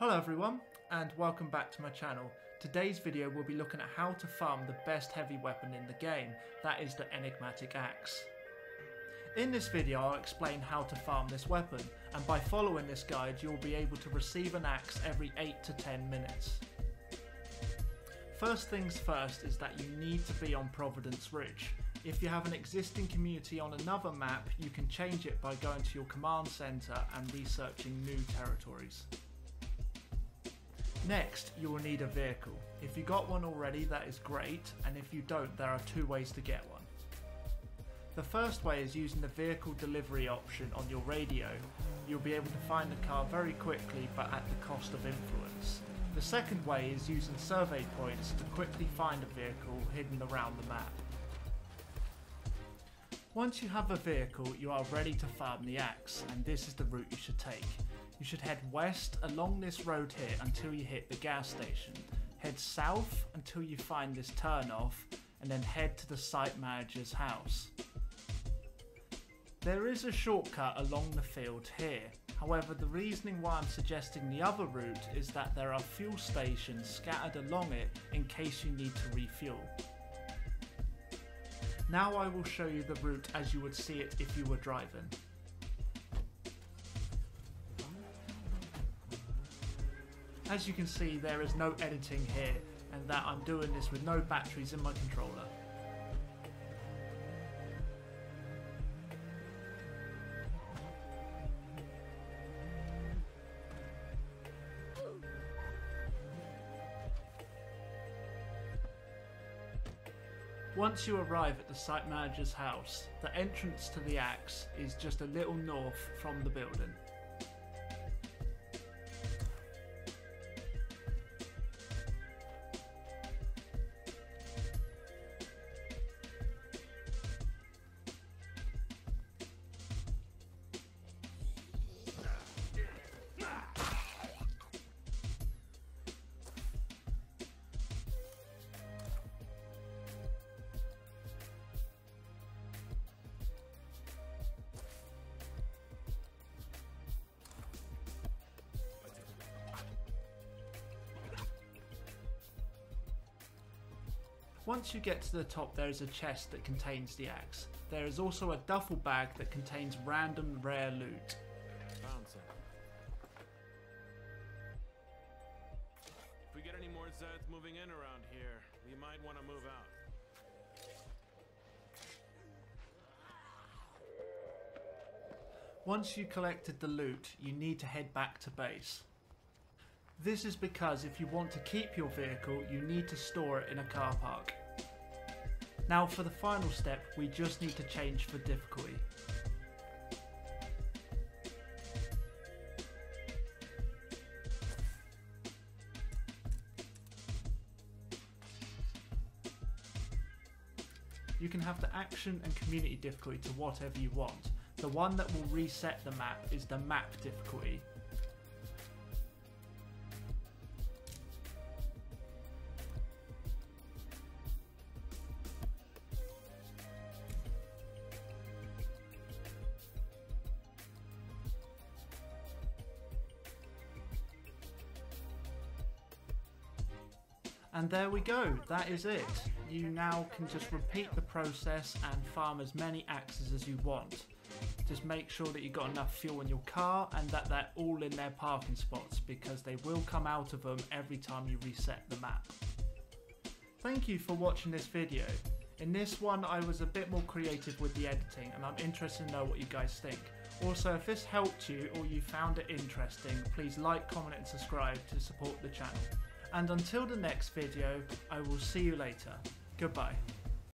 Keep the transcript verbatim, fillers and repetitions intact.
Hello everyone and welcome back to my channel. Today's video will be looking at how to farm the best heavy weapon in the game, that is the Enigmatic Axe. In this video I'll explain how to farm this weapon, and by following this guide you'll be able to receive an axe every eight to ten minutes. First things first is that you need to be on Providence Ridge. If you have an existing community on another map you can change it by going to your command centre and researching new territories. Next, you will need a vehicle. If you got one already, that is great, and if you don't, there are two ways to get one. The first way is using the vehicle delivery option on your radio. You'll be able to find the car very quickly, but at the cost of influence. The second way is using survey points to quickly find a vehicle hidden around the map. Once you have a vehicle, you are ready to farm the axe, and this is the route you should take. You should head west along this road here until you hit the gas station, head south until you find this turn off, and then head to the site manager's house. There is a shortcut along the field here, however the reasoning why I'm suggesting the other route is that there are fuel stations scattered along it in case you need to refuel. Now I will show you the route as you would see it if you were driving. As you can see, there is no editing here, and that I'm doing this with no batteries in my controller. Once you arrive at the site manager's house, the entrance to the axe is just a little north from the building. Once you get to the top, there is a chest that contains the axe. There is also a duffel bag that contains random rare loot. Found some. If we get any more Zeds moving in around here, we might want to move out. Once you collected the loot, you need to head back to base. This is because if you want to keep your vehicle, you need to store it in a car park. Now for the final step, we just need to change the difficulty. You can have the action and community difficulty to whatever you want. The one that will reset the map is the map difficulty. And there we go, that is it. You now can just repeat the process and farm as many axes as you want. Just make sure that you've got enough fuel in your car and that they're all in their parking spots, because they will come out of them every time you reset the map. Thank you for watching this video. In this one I was a bit more creative with the editing, and I'm interested to know what you guys think. Also, if this helped you or you found it interesting, please like, comment and subscribe to support the channel. And until the next video, I will see you later. Goodbye.